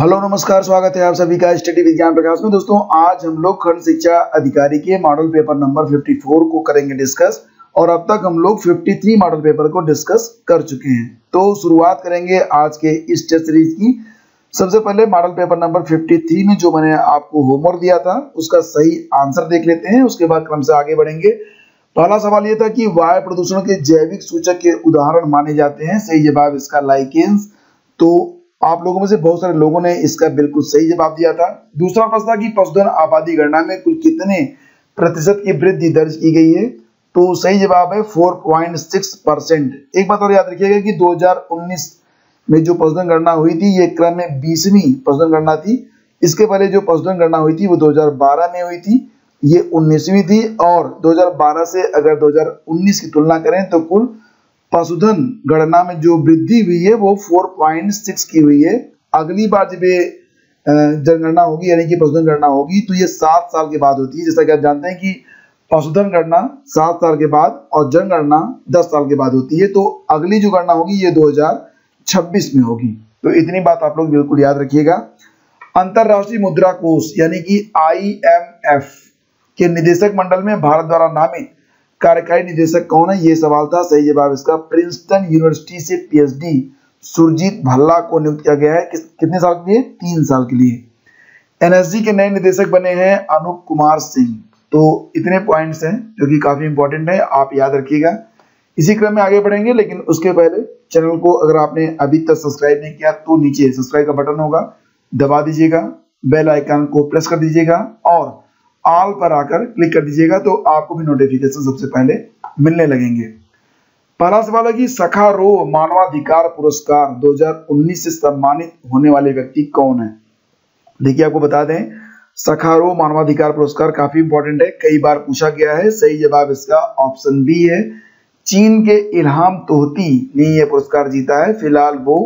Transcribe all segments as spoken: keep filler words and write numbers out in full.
Hello नमस्कार, स्वागत है आप सभी का स्टडी विद ज्ञान प्रकाश में। दोस्तों आज हम लोग खंड शिक्षा अधिकारी के मॉडल पेपर नंबर चौवन को करेंगे डिस्कस, और अब तक हम लोग तिरेपन मॉडल पेपर को डिस्कस कर चुके हैं। तो शुरुआत करेंगे आज के इस टेस्ट सीरीज की। सबसे पहले मॉडल पेपर नंबर तिरेपन में जो मैंने आपको होमवर्क दिया था उसका सही आंसर देख लेते हैं, उसके बाद क्रम से आगे बढ़ेंगे। पहला सवाल यह था कि वायु प्रदूषण के जैविक सूचक के उदाहरण माने जाते हैं। सही जवाब इसका लाइकेंस। तो आप लोगों में से बहुत सारे लोगों ने इसका बिल्कुल सही जवाब दिया था। दूसरा प्रश्न था कि पशुधन आबादी गणना में कुल कितने प्रतिशत की वृद्धि दर्ज की गई है, तो सही जवाब है चार पॉइंट छह परसेंट। एक बात और याद रखिएगा कि दो हज़ार उन्नीस में जो पशुधन गणना हुई थी ये क्रम में बीसवीं पशुधन गणना थी। इसके पहले जो पशुधन गणना हुई थी वो दो हज़ार बारह में हुई थी, ये उन्नीसवीं थी। और दो हज़ार बारह से अगर दो हज़ार उन्नीस की तुलना करें तो कुल पशुधन गणना में जो वृद्धि हुई है वो चार पॉइंट छह की हुई है। अगली बार जब ये जनगणना होगी यानी कि पशुधन गणना होगी तो ये सात साल के बाद होती है। जैसा कि आप जानते हैं कि पशुधन गणना सात साल के बाद और जनगणना दस साल के बाद होती है, तो अगली जो गणना होगी ये दो हज़ार छब्बीस में होगी। तो इतनी बात आप लोग बिल्कुल याद रखिएगा। अंतरराष्ट्रीय मुद्रा कोष यानी कि आई एम एफ के निदेशक मंडल में भारत द्वारा नामित कार्यकारी निदेशक कौन है, ये सवाल था। सही जवाब इसका प्रिंसटन यूनिवर्सिटी से पीएचडी सुरजीत भल्ला को नियुक्त किया गया है। किस, कितने साल के लिए? तीन साल के लिए। एनएसजी के नए निदेशक बने हैं अनूप कुमार सिंह। तो इतने पॉइंट्स हैं जो कि काफी इंपॉर्टेंट है, आप याद रखिएगा। इसी क्रम में आगे बढ़ेंगे, लेकिन उसके पहले चैनल को अगर आपने अभी तक सब्सक्राइब नहीं किया तो नीचे सब्सक्राइब का बटन होगा, दबा दीजिएगा, बेल आइकन को प्रेस कर दीजिएगा और ऑल पर आकर क्लिक कर दीजिएगा, तो आपको भी नोटिफिकेशन सबसे पहले मिलने लगेंगे। पहला सवाल है कि सखारोव मानवाधिकार पुरस्कार दो हज़ार उन्नीस से सम्मानित होने वाले व्यक्ति कौन है। देखिए आपको बता दें सखारोव मानवाधिकार पुरस्कार काफी इंपॉर्टेंट है, कई बार पूछा गया है। सही जवाब इसका ऑप्शन बी है, चीन के इल्हाम तोहती ने यह पुरस्कार जीता है। फिलहाल वो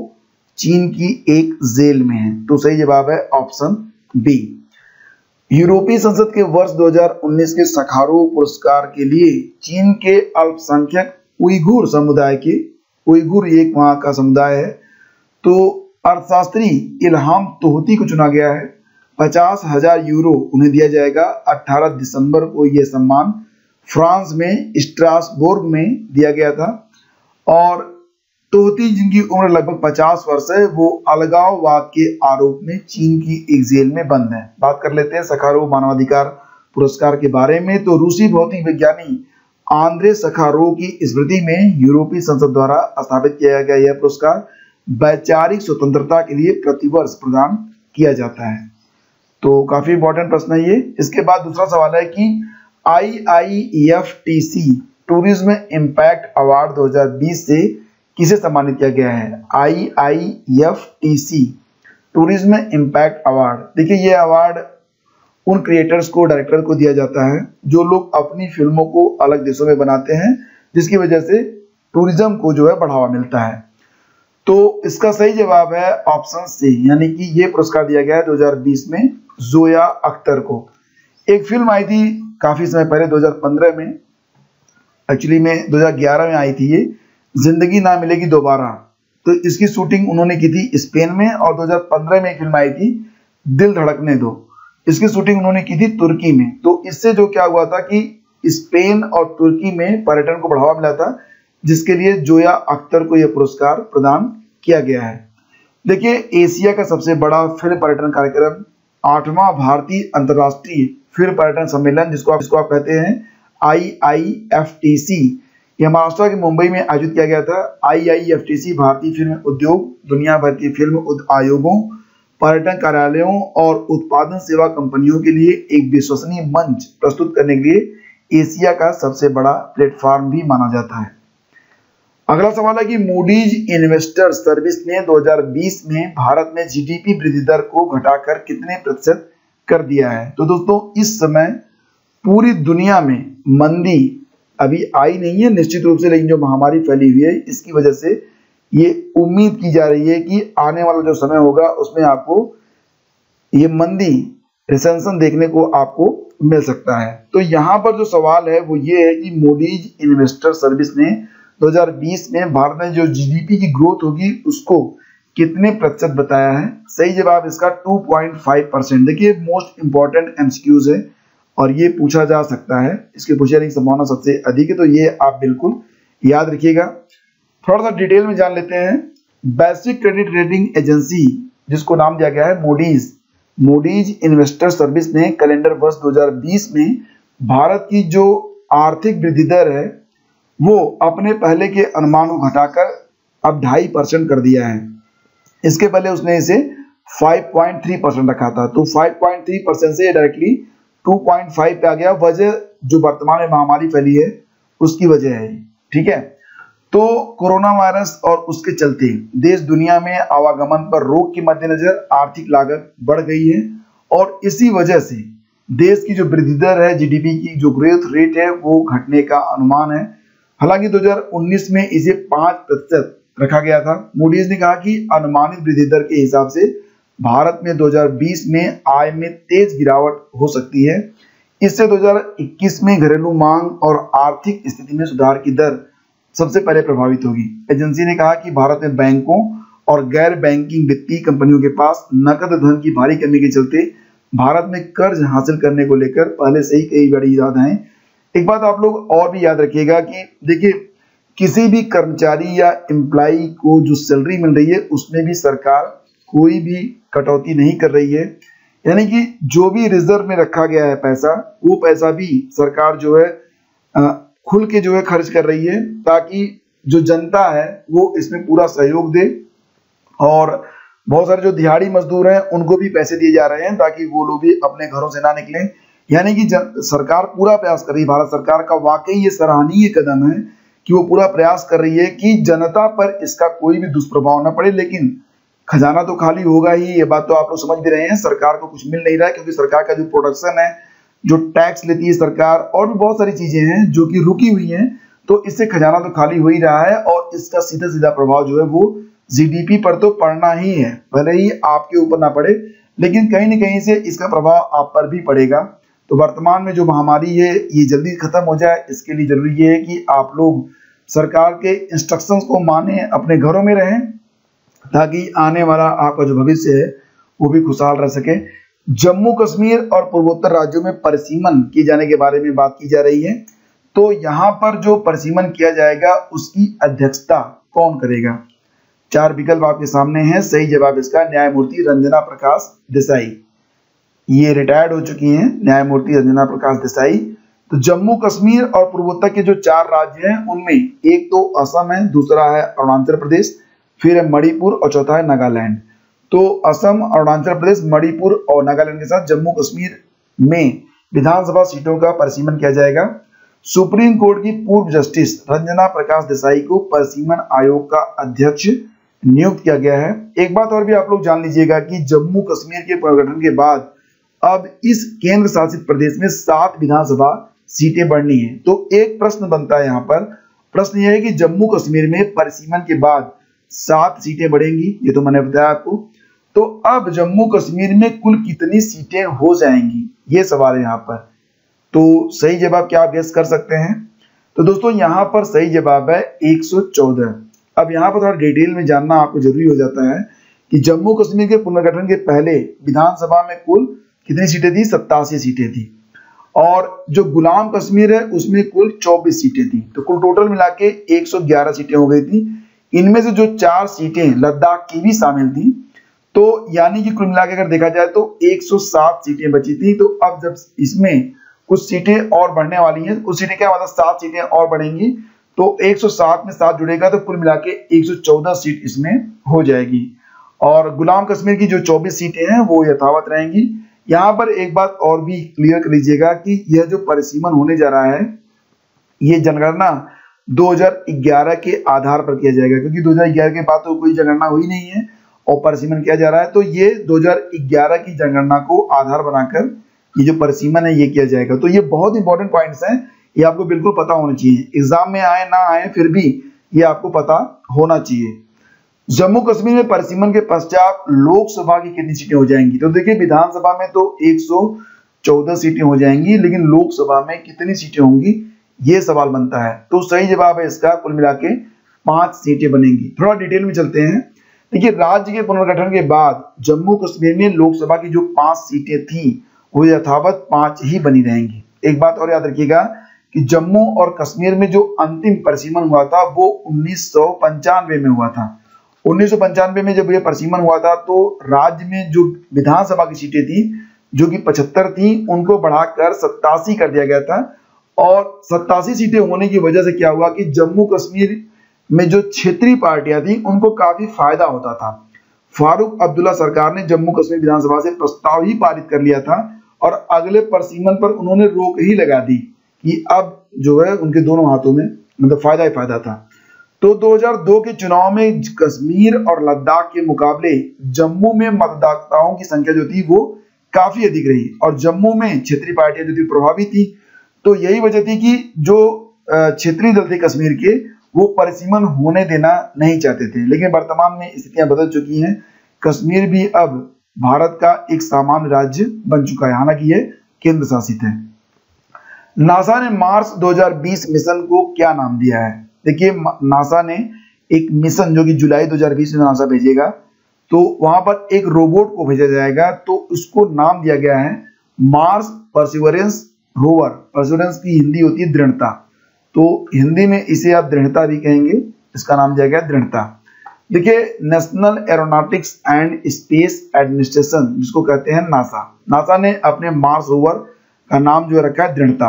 चीन की एक जेल में है, तो सही जवाब है ऑप्शन बी। यूरोपीय संसद के वर्ष दो हज़ार उन्नीस के सखारोव पुरस्कार के लिए चीन के अल्पसंख्यक उइघुर समुदाय के, उइघुर एक वहां का समुदाय है, तो अर्थशास्त्री इल्हाम तोहती को चुना गया है। पचास हजार यूरो उन्हें दिया जाएगा। अठारह दिसंबर को यह सम्मान फ्रांस में स्ट्रासबोर्ग में दिया गया था। और तोहती जिनकी उम्र लगभग पचास वर्ष है वो अलगाववाद के आरोप में चीन की एक जेल में बंद है। बात कर लेते हैं सखारोव मानवाधिकार पुरस्कार के बारे में। तो रूसी भौतिक विज्ञानी आंद्रे सखारोव की स्मृति में यूरोपीय संसद द्वारा स्थापित किया गया यह पुरस्कार वैचारिक स्वतंत्रता के लिए प्रतिवर्ष प्रदान किया जाता है। तो काफी इंपॉर्टेंट प्रश्न है ये। इसके बाद दूसरा सवाल है कि I I F T C tourism impact award दो हजार बीस से किसे सम्मानित किया गया है। I I F T C tourism impact award, देखिए यह अवार्ड उन क्रिएटर्स को, डायरेक्टर को दिया जाता है जो लोग अपनी फिल्मों को अलग देशों में बनाते हैं, जिसकी वजह से टूरिज्म को जो है बढ़ावा मिलता है। तो इसका सही जवाब है ऑप्शन सी, यानी कि यह पुरस्कार दिया गया है दो हज़ार बीस में जोया अख्तर को। एक फिल्म आई थी काफी समय पहले दो हज़ार पंद्रह में, एक्चुअली में दो हज़ार ग्यारह में आई थी ये, जिंदगी ना मिलेगी दोबारा। तो इसकी शूटिंग उन्होंने की थी स्पेन में। और दो हज़ार पंद्रह में एक फिल्म आई थी दिल धड़कने दो, इसकी शूटिंग उन्होंने की थी तुर्की में। तो इससे जो क्या हुआ था कि स्पेन और तुर्की में पर्यटन को बढ़ावा मिला था, जिसके लिए जोया अख्तर को यह पुरस्कार प्रदान किया गया है। देखिए एशिया का सबसे बड़ा फिल्म पर्यटन कार्यक्रम आठवां भारतीय अंतर्राष्ट्रीय फिल्म पर्यटन सम्मेलन, जिसको आप, जिसको आप कहते हैं आई आई एफ टी सी, यह महाराष्ट्र के मुंबई में आयोजित किया गया था। आईआईएफटीसी भारतीय फिल्म उद्योग, दुनिया भर के फिल्म आयोगों, पर्यटन कार्यालयों और उत्पादन सेवा कंपनियों के लिए एक विश्वसनीय मंच प्रस्तुत करने के लिए एशिया का सबसे बड़ा प्लेटफॉर्म भी माना जाता है। अगला सवाल है कि मूडीज इन्वेस्टर सर्विस ने दो हज़ार बीस में भारत में जीडीपी वृद्धि दर को घटाकर कितने प्रतिशत कर दिया है। तो दोस्तों इस समय पूरी दुनिया में मंदी अभी आई नहीं है निश्चित रूप से, लेकिन जो महामारी फैली हुई है इसकी वजह से ये उम्मीद की जा रही है कि आने वाला जो समय होगा उसमें आपको ये मंदी, रिसेंशन देखने को आपको मिल सकता है। तो यहाँ पर जो सवाल है वो ये है कि मूडीज इन्वेस्टर सर्विस ने दो हज़ार बीस में भारत में जो जीडीपी की ग्रोथ होगी उसको कितने प्रतिशत बताया है? सही जवाब इसका टू पॉइंट फाइव परसेंट। देखिए मोस्ट इंपॉर्टेंट एमसीक्यूज है और ये पूछा जा सकता है, इसके पूछने की संभावना सबसे अधिक है, तो ये आप बिल्कुल याद रखिएगा। थोड़ा सा डिटेल में जान लेते हैं। बेसिक क्रेडिट रेटिंग एजेंसी जिसको नाम दिया गया है मूडीज, मूडीज इन्वेस्टर सर्विस ने कैलेंडर वर्ष दो हज़ार बीस में भारत की जो आर्थिक वृद्धि दर है वो अपने पहले के अनुमान को घटाकर अब ढाई परसेंट कर दिया है। इसके पहले उसने इसे फाइव पॉइंट थ्री परसेंट रखा था, तो फाइव पॉइंट थ्री परसेंट से डायरेक्टली टू पॉइंट फाइव पे आ गया। वजह जो वर्तमान में महामारी फैली है उसकी वजह है, ठीक है। तो कोरोना वायरस और उसके चलते देश दुनिया में आवागमन पर रोक के मद्देनजर आर्थिक लागत बढ़ गई है और इसी वजह से देश की जो वृद्धि दर है, जीडीपी की जो ग्रोथ रेट है वो घटने का अनुमान है। हालांकि दो हज़ार उन्नीस में इसे पांच प्रतिशत रखा गया था। मूडीज ने कहा कि अनुमानित वृद्धि दर के हिसाब से भारत में दो हज़ार बीस में आय में तेज गिरावट हो सकती है। इससे दो हज़ार इक्कीस में घरेलू मांग और आर्थिक स्थिति में सुधार की दर सबसे पहले प्रभावित होगी। एजेंसी ने कहा कि भारत में बैंकों और गैर बैंकिंग वित्तीय कंपनियों के पास नकद धन की भारी कमी के चलते भारत में कर्ज हासिल करने को लेकर पहले से ही कई बड़ी बाधाएं। एक बात आप लोग और भी याद रखिएगा कि देखिए किसी भी कर्मचारी या एम्प्लाई को जो सैलरी मिल रही है उसमें भी सरकार कोई भी कटौती नहीं कर रही है, यानी कि जो भी रिजर्व में रखा गया है पैसा वो पैसा भी सरकार जो है खुल के जो है खर्च कर रही है ताकि जो जनता है वो इसमें पूरा सहयोग दे। और बहुत सारे जो दिहाड़ी मजदूर हैं उनको भी पैसे दिए जा रहे हैं ताकि वो लोग भी अपने घरों से ना निकलें, यानी कि सरकार पूरा प्रयास कर रही है। भारत सरकार का वाकई ये सराहनीय कदम है कि वो पूरा प्रयास कर रही है कि जनता पर इसका कोई भी दुष्प्रभाव ना पड़े, लेकिन खजाना तो खाली होगा ही, ये बात तो आप लोग समझ भी रहे हैं। सरकार को कुछ मिल नहीं रहा है क्योंकि सरकार का जो प्रोडक्शन है, जो टैक्स लेती है सरकार, और भी बहुत सारी चीजें हैं जो कि रुकी हुई हैं, तो इससे खजाना तो खाली हो ही रहा है और इसका सीधा सीधा प्रभाव जो है वो जीडीपी पर तो पड़ना ही है, भले ही आपके ऊपर ना पड़े लेकिन कहीं ना कहीं से इसका प्रभाव आप पर भी पड़ेगा। तो वर्तमान में जो महामारी है ये जल्दी खत्म हो जाए, इसके लिए जरूरी ये है कि आप लोग सरकार के इंस्ट्रक्शंस को माने, अपने घरों में रहें ताकि आने वाला आपका जो भविष्य है वो भी खुशहाल रह सके। जम्मू कश्मीर और पूर्वोत्तर राज्यों में परिसीमन किए जाने के बारे में बात की जा रही है, तो यहाँ पर जो परिसीमन किया जाएगा उसकी अध्यक्षता कौन करेगा? चार विकल्प आपके सामने हैं। सही जवाब इसका न्यायमूर्ति रंजना प्रकाश देसाई, ये रिटायर्ड हो चुकी हैं न्यायमूर्ति रंजना प्रकाश देसाई। तो जम्मू कश्मीर और पूर्वोत्तर के जो चार राज्य हैं उनमें एक तो असम है, दूसरा है अरुणाचल प्रदेश, फिर है मणिपुर और चौथा है नागालैंड। तो असम, अरुणाचल प्रदेश, मणिपुर और नागालैंड के साथ जम्मू कश्मीर में विधानसभा सीटों का परिसीमन किया जाएगा। सुप्रीम कोर्ट की पूर्व जस्टिस रंजना प्रकाश देसाई को परिसीमन आयोग का अध्यक्ष नियुक्त किया गया है। एक बात और भी आप लोग जान लीजिएगा कि जम्मू कश्मीर के पुनर्गठन के बाद अब इस केंद्र शासित प्रदेश में सात विधानसभा सीटें बढ़नी है। तो एक प्रश्न बनता है यहाँ पर, प्रश्न यह है कि जम्मू कश्मीर में परिसीमन के बाद सात सीटें बढ़ेंगी, ये तो मैंने बताया आपको, तो अब जम्मू कश्मीर में कुल कितनी सीटें हो जाएंगी, ये सवाल है यहाँ पर। तो सही जवाब क्या आप गेस कर सकते हैं? तो दोस्तों यहाँ पर सही जवाब है एक सौ चौदह। अब यहाँ पर थोड़ा डिटेल में जानना आपको जरूरी हो जाता है कि जम्मू कश्मीर के पुनर्गठन के पहले विधानसभा में कुल कितनी सीटें थी? सत्तासी सीटें थी, और जो गुलाम कश्मीर है उसमें कुल चौबीस सीटें थी, तो कुल टोटल मिला के एक सौ ग्यारह सीटें हो गई थी। इनमें से जो चार सीटें लद्दाख की भी शामिल थी, तो यानी कि कुल मिला के अगर देखा जाए तो एक सौ सात सीटें बची थी। तो अब जब इसमें कुछ सीटें और बढ़ने वाली हैं, कुछ सीटें क्या मतलब सात सीटें और बढ़ेंगी, तो एक सौ सात में सात जुड़ेगा तो कुल मिला के एक सौ चौदह सीट इसमें हो जाएगी, और गुलाम कश्मीर की जो चौबीस सीटें हैं वो यथावत रहेंगी। यहाँ पर एक बात और भी क्लियर कर लीजिएगा कि यह जो परिसीमन होने जा रहा है ये जनगणना दो हज़ार ग्यारह के आधार पर किया जाएगा, क्योंकि दो हज़ार ग्यारह के बाद तो कोई जनगणना हुई नहीं है और परिसीमन किया जा रहा है, तो ये दो हज़ार ग्यारह की जनगणना को आधार बनाकर ये जो परिसीमन है ये किया जाएगा। तो ये बहुत इंपॉर्टेंट पॉइंट्स हैं, ये आपको बिल्कुल पता होना चाहिए, एग्जाम में आए ना आए फिर भी ये आपको पता होना चाहिए। जम्मू कश्मीर में परिसीमन के पश्चात लोकसभा की कितनी सीटें हो जाएंगी? तो देखिए विधानसभा में तो एक सौ चौदह सीटें हो जाएंगी, लेकिन लोकसभा में कितनी सीटें होंगी ये सवाल बनता है। तो सही जवाब है इसका कुल मिला के पांच सीटें बनेंगी। थोड़ा डिटेल में चलते हैं। देखिए राज्य के पुनर्गठन के बाद जम्मू कश्मीर में लोकसभा की जो पांच सीटें थी वो यथावत पांच ही बनी रहेंगी। एक बात और याद रखिएगा कि जम्मू और कश्मीर में जो अंतिम परिसीमन हुआ था वो उन्नीस सौ पंचानवे में हुआ था। उन्नीस सौ पंचानवे में जब यह परिसीमन हुआ था तो राज्य में जो विधानसभा की सीटें थी जो कि पचहत्तर थी उनको बढ़ाकर सत्तासी कर दिया गया था और सत्तासी सीटें होने की वजह से क्या हुआ कि जम्मू कश्मीर में जो क्षेत्रीय पार्टियां थी उनको काफी फायदा होता था। फारूक अब्दुल्ला सरकार ने जम्मू कश्मीर विधानसभा से प्रस्ताव ही पारित कर लिया था और अगले परिसीमन पर उन्होंने रोक ही लगा दी कि अब जो है उनके दोनों हाथों में मतलब फायदा ही फायदा था। तो दो हज़ार दो के चुनाव में कश्मीर और लद्दाख के मुकाबले जम्मू में मतदाताओं की संख्या जो थी वो काफी अधिक रही और जम्मू में क्षेत्रीय पार्टियां जो थी प्रभावी थी। तो यही वजह थी कि जो क्षेत्रीय दल थे कश्मीर के वो परिसीमन होने देना नहीं चाहते थे, लेकिन वर्तमान में स्थितियां बदल चुकी हैं। कश्मीर भी अब भारत का एक सामान्य राज्य बन चुका है, हालांकि यह केंद्र शासित है। नासा ने मार्स दो हज़ार बीस मिशन को क्या नाम दिया है? देखिए नासा ने एक मिशन जो कि जुलाई दो हज़ार बीस में नासा भेजेगा तो वहां पर एक रोबोट को भेजा जाएगा, तो उसको नाम दिया गया है मार्स परसिवरेंस रोवर। परसिवरेंस की हिंदी होती है दृढ़ता, तो हिंदी में इसे आप दृढ़ता भी कहेंगे, इसका नाम दिया गया दृढ़ता। देखिए National Aeronautics and Space Administration जिसको कहते हैं नासा, नासा ने अपने मार्स रोवर का नाम जो है रखा है दृढ़ता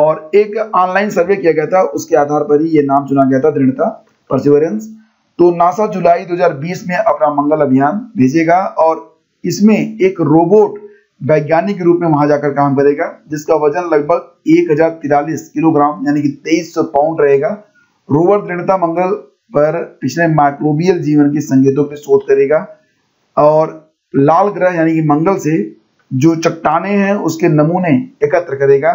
और एक ऑनलाइन सर्वे किया गया था उसके आधार पर ही ये नाम चुना गया था दृढ़ता परसिवरेंस। तो नासा जुलाई दो हज़ार बीस में अपना मंगल अभियान भेजेगा और इसमें एक रोबोट वैज्ञानिक के रूप में वहां जाकर काम करेगा जिसका वजन लगभग एक हजार तिरालीस किलोग्राम यानी कि तेईस सौ पाउंड रहेगा। रोवर दृढ़ता मंगल पर पिछले माइक्रोबियल जीवन के संकेतों की शोध करेगा और लाल ग्रह यानी कि मंगल से जो चट्टाने हैं उसके नमूने एकत्र करेगा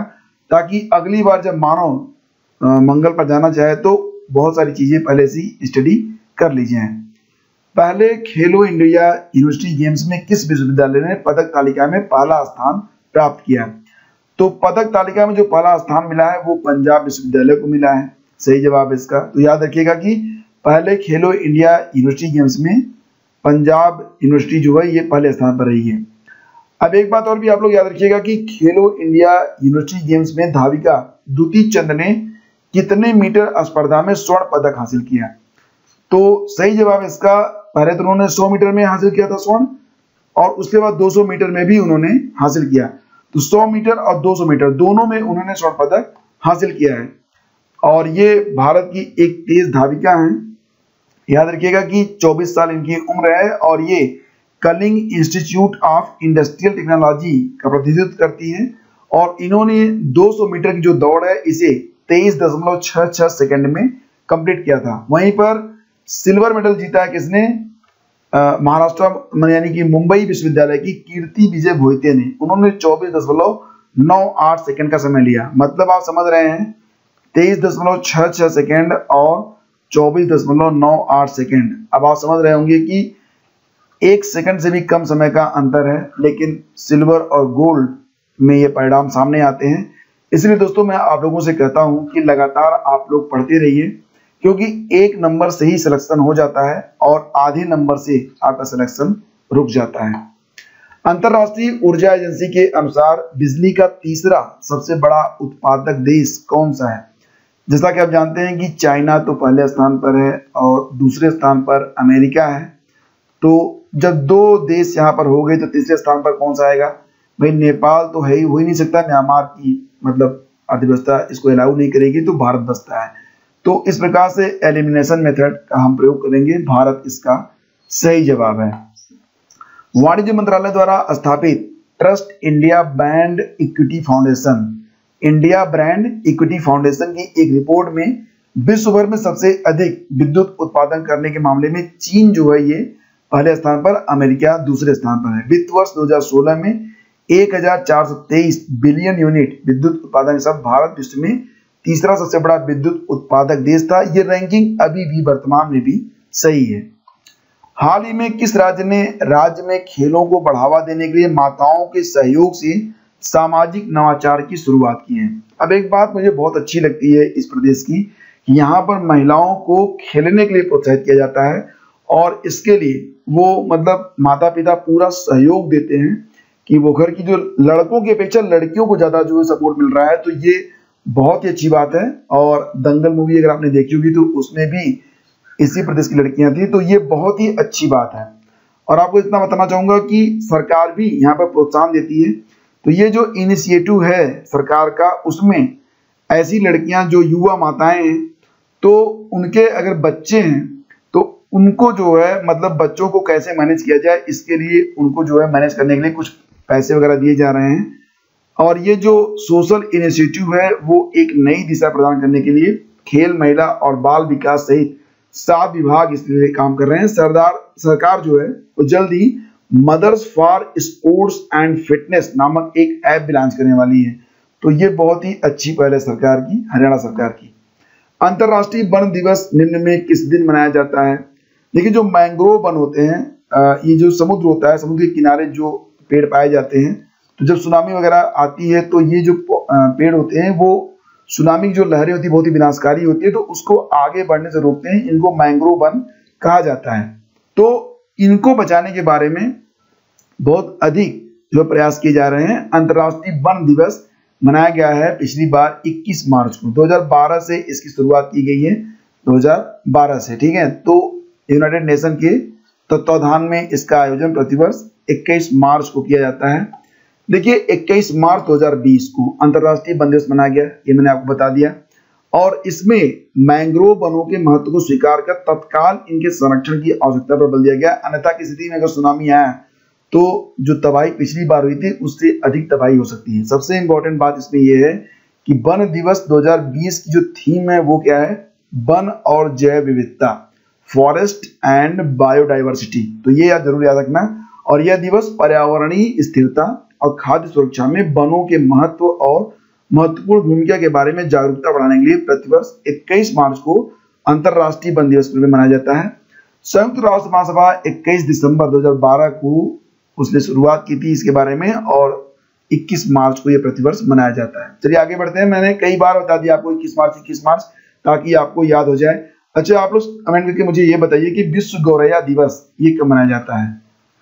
ताकि अगली बार जब मानव मंगल पर जाना चाहे तो बहुत सारी चीजें पहले से स्टडी कर ली जाए। पहले खेलो इंडिया यूनिवर्सिटी गेम्स में किस विश्वविद्यालय ने पदक तालिका में पहला स्थान प्राप्त किया? तो पदक तालिका में जो पहला स्थान मिला है वो पंजाब विश्वविद्यालय को मिला है, सही जवाब इसका। तो याद रखिएगा कि पहले खेलो इंडिया यूनिवर्सिटी गेम्स में पंजाब यूनिवर्सिटी जो है ये पहले स्थान पर रही है। अब एक बात और भी आप लोग याद रखिएगा कि खेलो इंडिया यूनिवर्सिटी गेम्स में धाविका दुती चंद ने कितने मीटर स्पर्धा में स्वर्ण पदक हासिल किया? तो सही जवाब इसका पहले तो उन्होंने सौ मीटर में हासिल किया था स्वर्ण और उसके बाद दो सौ मीटर में भी उन्होंने हासिल किया। तो सौ मीटर और दो सौ मीटर दोनों में उन्होंने स्वर्ण पदक हासिल किया है और ये भारत की एक तेज धाविका हैं। याद रखिएगा कि चौबीस साल इनकी उम्र है और ये Kalinga Institute of Industrial Technology का प्रतिनिधित्व करती है और इन्होंने दो सौ मीटर की जो दौड़ है इसे तेईस दशमलव छह छह सेकेंड में कंप्लीट किया था। वहीं पर सिल्वर मेडल जीता है किसने? महाराष्ट्र यानी कि मुंबई विश्वविद्यालय की कीर्ति विजय भोयते ने, उन्होंने चौबीस दशमलव नौ आठ सेकेंड का समय लिया। मतलब आप समझ रहे हैं तेईस दशमलव छह छह सेकेंड और चौबीस दशमलव नौ आठ सेकेंड। अब आप समझ रहे होंगे कि एक सेकंड से भी कम समय का अंतर है, लेकिन सिल्वर और गोल्ड में ये परिणाम सामने आते हैं। इसलिए दोस्तों मैं आप लोगों से कहता हूं कि लगातार आप लोग पढ़ते रहिए क्योंकि एक नंबर से ही सिलेक्शन हो जाता है और आधे नंबर से आपका सिलेक्शन रुक जाता है। अंतरराष्ट्रीय ऊर्जा एजेंसी के अनुसार बिजली का तीसरा सबसे बड़ा उत्पादक देश कौन सा है? जैसा कि आप जानते हैं कि चाइना तो पहले स्थान पर है और दूसरे स्थान पर अमेरिका है। तो जब दो देश यहाँ पर हो गए तो तीसरे स्थान पर कौन सा आएगा? भाई नेपाल तो है ही, हो ही नहीं सकता, म्यांमार की मतलब अर्थव्यवस्था इसको अलाउ नहीं करेगी तो भारत बचता है। तो इस प्रकार से एलिमिनेशन मेथड का हम प्रयोग करेंगे, भारत इसका सही जवाब है। वाणिज्य मंत्रालय द्वारा स्थापित trust India brand equity foundation, India brand equity foundation की एक रिपोर्ट में विश्व भर में सबसे अधिक विद्युत उत्पादन करने के मामले में चीन जो है ये पहले स्थान पर, अमेरिका दूसरे स्थान पर है। वित्त वर्ष दो हज़ार सोलह में एक हज़ार चार सौ तेईस बिलियन यूनिट विद्युत उत्पादन के साथ भारत विश्व में तीसरा सबसे बड़ा विद्युत उत्पादक देश था। यह रैंकिंग अभी भी वर्तमान में भी सही है। हाल ही में किस राज्य ने राज्य में खेलों को बढ़ावा देने के लिए माताओं के सहयोग से सामाजिक नवाचार की शुरुआत की है? अब एक बात मुझे बहुत अच्छी लगती है इस प्रदेश की, यहाँ पर महिलाओं को खेलने के लिए प्रोत्साहित किया जाता है और इसके लिए वो मतलब माता पिता पूरा सहयोग देते हैं कि वो घर की जो लड़कों की अपेक्षा लड़कियों को ज्यादा जो है सपोर्ट मिल रहा है, तो ये बहुत ही अच्छी बात है। और दंगल मूवी अगर आपने देखी होगी तो उसमें भी इसी प्रदेश की लड़कियां थी, तो ये बहुत ही अच्छी बात है। और आपको इतना बताना चाहूंगा कि सरकार भी यहाँ पर प्रोत्साहन देती है, तो ये जो इनिशिएटिव है सरकार का, उसमें ऐसी लड़कियां जो युवा माताएं हैं तो उनके अगर बच्चे हैं तो उनको जो है मतलब बच्चों को कैसे मैनेज किया जाए, इसके लिए उनको जो है मैनेज करने के लिए कुछ पैसे वगैरह दिए जा रहे हैं। और ये जो सोशल इनिशिएटिव है वो एक नई दिशा प्रदान करने के लिए खेल, महिला और बाल विकास सहित सात विभाग इसलिए काम कर रहे हैं। सरदार सरकार जो है वो जल्द ही mother's for sports and fitness नामक एक ऐप भी लॉन्च करने वाली है, तो ये बहुत ही अच्छी पहल है सरकार की, हरियाणा सरकार की। अंतरराष्ट्रीय वन दिवस निम्न में किस दिन मनाया जाता है? देखिए, जो मैंग्रोव वन होते हैं, ये जो समुद्र होता है, समुद्र के किनारे जो पेड़ पाए जाते हैं, तो जब सुनामी वगैरह आती है तो ये जो पेड़ होते हैं वो सुनामी की जो लहरें होती है बहुत ही विनाशकारी होती है, तो उसको आगे बढ़ने से रोकते हैं, इनको मैंग्रोव वन कहा जाता है। तो इनको बचाने के बारे में बहुत अधिक जो प्रयास किए जा रहे हैं। अंतर्राष्ट्रीय वन दिवस मनाया गया है पिछली बार इक्कीस मार्च को, दो हज़ार बारह से इसकी शुरुआत की गई है, दो हज़ार बारह से, ठीक है। तो यूनाइटेड नेशन के तत्वाधान में इसका आयोजन प्रतिवर्ष इक्कीस मार्च को किया जाता है। देखिए, इक्कीस मार्च दो हज़ार बीस को अंतर्राष्ट्रीय वन दिवस मनाया गया, ये मैंने आपको बता दिया। और इसमें मैंग्रोव वनों के महत्व को स्वीकार कर तत्काल इनके संरक्षण की आवश्यकता पर बल दिया गया, अन्यथा की स्थिति में अगर सुनामी आया तो जो तबाही पिछली बार हुई थी उससे अधिक तबाही हो सकती है। सबसे इंपॉर्टेंट बात इसमें यह है कि वन दिवस दो हज़ार बीस की जो थीम है वो क्या है? वन और जैव विविधता, फॉरेस्ट एंड बायोडाइवर्सिटी, तो ये याद जरूर याद रखना। और यह दिवस पर्यावरणीय स्थिरता और खाद्य सुरक्षा में वनों के महत्व और महत्वपूर्ण भूमिका के बारे में जागरूकता बढ़ाने के लिए प्रतिवर्ष इक्कीस मार्च को अंतर्राष्ट्रीय वन दिवस में मनाया जाता है। संयुक्त राष्ट्र महासभा इक्कीस दिसंबर दो हज़ार बारह को उसने शुरुआत की थी इसके बारे में, और इक्कीस मार्च को यह प्रतिवर्ष मनाया जाता है। चलिए आगे बढ़ते हैं। मैंने कई बार बता दिया आपको इक्कीस मार्च इक्कीस मार्च, ताकि आपको याद हो जाए। अच्छा, आप लोग कमेंट करके मुझे ये बताइए कि विश्व गौरैया दिवस ये कब मनाया जाता है?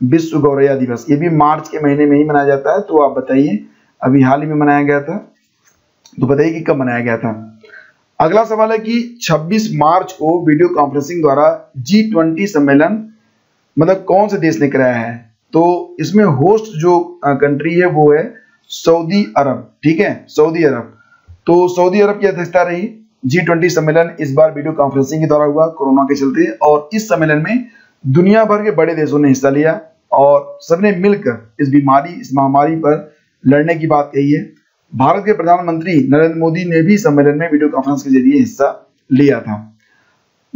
विश्व गौरैया दिवस ये भी मार्च के महीने में ही मनाया जाता है, तो आप बताइए। अभी हाल ही में मनाया गया था, तो बताइए कि कब मनाया गया था। अगला सवाल है कि छब्बीस मार्च को वीडियो कॉन्फ्रेंसिंग द्वारा जी ट्वेंटी सम्मेलन मतलब कौन से देश ने कराया है? तो इसमें होस्ट जो कंट्री है वो है सऊदी अरब, ठीक है, सऊदी अरब। तो सऊदी अरब की अध्यक्षता रही जी ट्वेंटी सम्मेलन, इस बार वीडियो कॉन्फ्रेंसिंग के द्वारा हुआ कोरोना के चलते। और इस सम्मेलन में दुनिया भर के बड़े देशों ने हिस्सा लिया और सबने मिलकर इस बीमारी, इस महामारी पर लड़ने की बात कही है। भारत के प्रधानमंत्री नरेंद्र मोदी ने भी सम्मेलन में वीडियो कॉन्फ्रेंस के जरिए हिस्सा लिया था।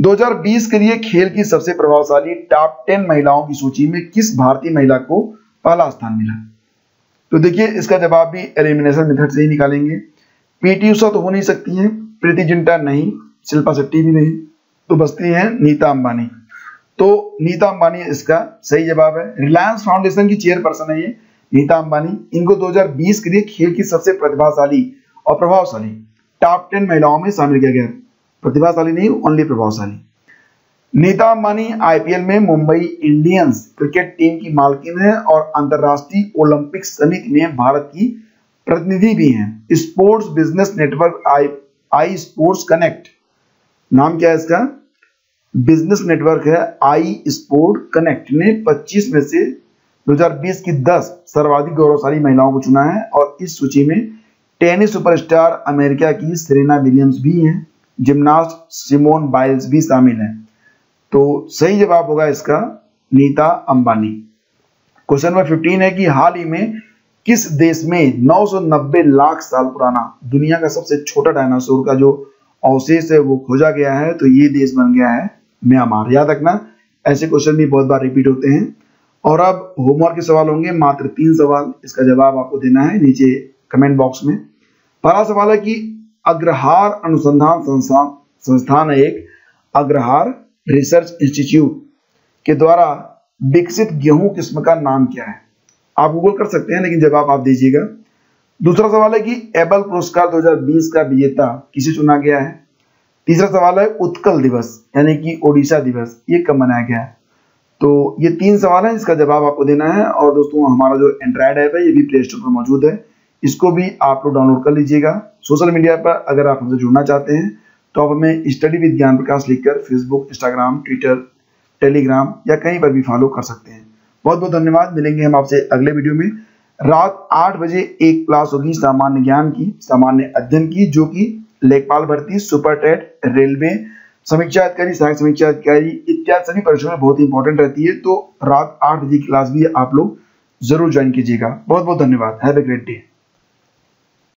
दो हज़ार बीस के लिए खेल की सबसे प्रभावशाली टॉप टेन महिलाओं की सूची में किस भारतीय महिला को पहला स्थान मिला? तो देखिए, इसका जवाब भी एलिमिनेशन मेथड से ही निकालेंगे। पीटी उषा तो हो नहीं सकती हैं, प्रीति जिंटा नहीं, शिल्पा शेट्टी भी नहीं, तो बचती हैं नीता अंबानी। तो नीता अंबानी इसका सही जवाब है। रिलायंस फाउंडेशन की चेयरपर्सन है ये नीता अंबानी। इनको दो हज़ार बीस के लिए खेल की सबसे प्रतिभाशाली और प्रभावशाली टॉप टेन महिलाओं में शामिल किया गया। प्रतिभाशाली नहीं, ओनली प्रभावशाली। नीता अंबानी आईपीएल में मुंबई इंडियंस क्रिकेट टीम की मालकिन है और अंतरराष्ट्रीय ओलंपिक समिति में भारत की प्रतिनिधि भी हैं। Sports business network I I sports connect, नाम क्या है इसका? बिजनेस नेटवर्क है आई स्पोर्ट कनेक्ट ने पच्चीस में से दो हज़ार बीस की दस सर्वाधिक गौरवशाली महिलाओं को चुना है। और इस सूची में टेनिस सुपरस्टार अमेरिका की सेरेना विलियम्स भी हैं, जिम्नास्ट सिमोन बाइल्स भी शामिल हैं। तो सही जवाब होगा इसका नीता अंबानी। क्वेश्चन नंबर पंद्रह है कि हाल ही में किस देश में नौ सौ नब्बे लाख साल पुराना दुनिया का सबसे छोटा डायनासोर का जो अवशेष है वो खोजा गया है? तो ये देश बन गया है म्यांमार। याद रखना, ऐसे क्वेश्चन भी बहुत बार रिपीट होते हैं। और अब होमवर्क के सवाल होंगे, मात्र तीन सवाल। इसका जवाब आपको देना है नीचे कमेंट बॉक्स में। पहला सवाल है कि अग्रहार अनुसंधान संस्थान संस्थान एक अग्रहार रिसर्च इंस्टीट्यूट के द्वारा विकसित गेहूं किस्म का नाम क्या है? आप गूगल कर सकते हैं, लेकिन जवाब आप दीजिएगा। दूसरा सवाल है कि एबल पुरस्कार दो हज़ार बीस का विजेता किसे चुना गया है? तीसरा सवाल है उत्कल दिवस यानी कि ओडिशा दिवस ये कब मनाया गया है? तो ये तीन सवाल हैं जिसका जवाब आपको देना है। और दोस्तों हमारा जो एंड्राइड ऐप है ये भी प्ले स्टोर पर मौजूद है, इसको भी आप लोग डाउनलोड कर लीजिएगा। सोशल मीडिया पर अगर आप हमसे जुड़ना चाहते हैं तो आप हमें स्टडी विद ज्ञान प्रकाश लिखकर फेसबुक, इंस्टाग्राम, ट्विटर, टेलीग्राम या कहीं पर भी फॉलो कर सकते हैं। बहुत बहुत धन्यवाद, मिलेंगे हम आपसे अगले वीडियो में। रात आठ बजे एक क्लास होगी सामान्य ज्ञान की, सामान्य अध्ययन की, जो कि लेखपाल भर्ती, सुपर टेट, रेलवे, समीक्षा अधिकारी, सहायक समीक्षा अधिकारी इत्यादि सभी परीक्षाओं में बहुत इंपॉर्टेंट रहती है। तो रात आठ बजे की क्लास भी आप लोग जरूर ज्वाइन कीजिएगा। बहुत बहुत धन्यवाद। Have a great day.